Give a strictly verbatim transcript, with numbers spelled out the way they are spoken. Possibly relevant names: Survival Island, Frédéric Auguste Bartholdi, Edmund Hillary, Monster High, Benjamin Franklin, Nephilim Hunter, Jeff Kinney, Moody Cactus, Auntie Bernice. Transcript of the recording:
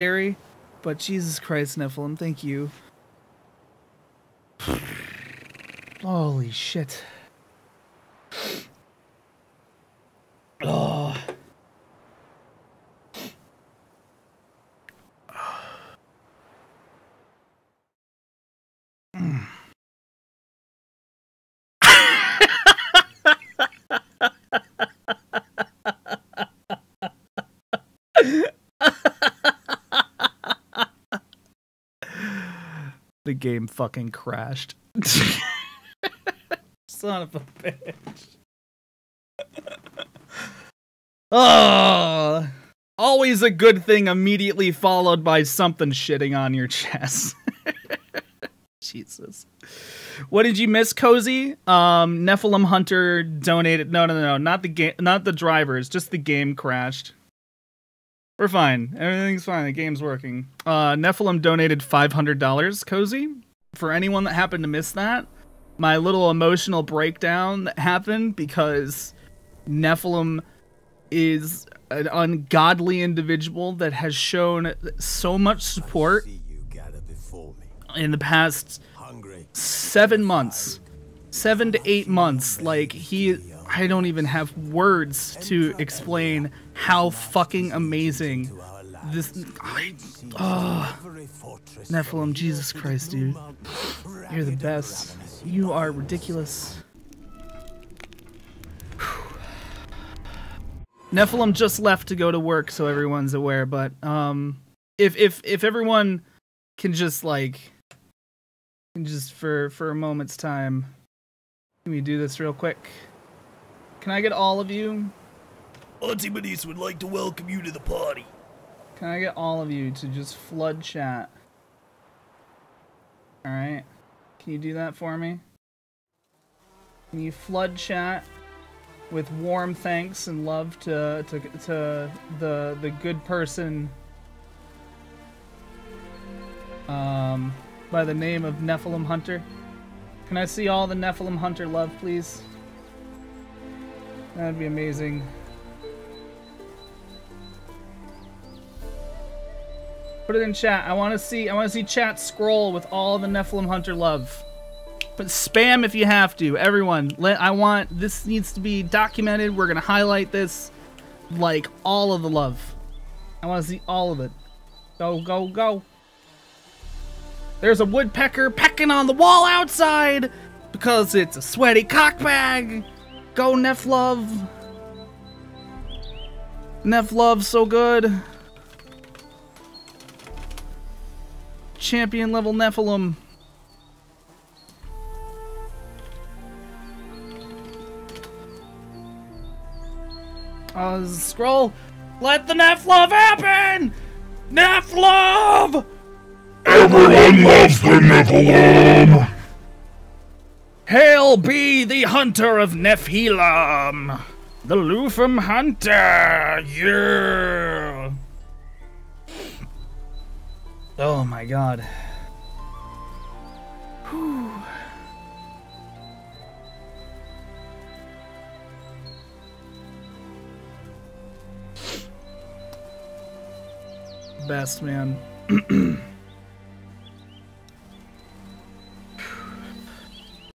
scary, but Jesus Christ, Nephilim, thank you. Holy shit. Oh. Mm. The game fucking crashed. Son of a bitch. Oh, always a good thing immediately followed by something shitting on your chest. Jesus. What did you miss, Cozy? Um, Nephilim Hunter donated. No, no, no, no. Not the game. Not the drivers. Just the game crashed. We're fine. Everything's fine. The game's working. Uh, Nephilim donated five hundred dollars, Cozy. For anyone that happened to miss that, my little emotional breakdown that happened because Nephilim is an ungodly individual that has shown so much support in the past seven months, seven to eight months. Like, he, I don't even have words to explain how fucking amazing this, I, oh, Nephilim, Jesus Christ, dude. You're the best. You are ridiculous. Nephilim just left to go to work, so everyone's aware, but um if if if everyone can just like can just for for a moment's time, can we do this real quick? Can I get all of you? Auntie Bernice would like to welcome you to the party. Can I get all of you to just flood chat? All right. Can you do that for me? Can you flood chat with warm thanks and love to to to the the good person um by the name of Nephilim Hunter? Can I see all the Nephilim Hunter love, please? That'd be amazing. Put it in chat. I want to see. I want to see chat scroll with all the Nephilim Hunter love. But spam if you have to. Everyone, let, I want this needs to be documented. We're gonna highlight this, like all of the love. I want to see all of it. Go, go, go. There's a woodpecker pecking on the wall outside because it's a sweaty cockbag. Go, Neph love. Neph love, so good. Champion level Nephilim. Uh, scroll. Let the Neph love happen. Neph love. Everyone loves the Nephilim. Hail be the hunter of Nephilim, the Lufum Hunter. Yeah. Oh my god. Whew. Best, man.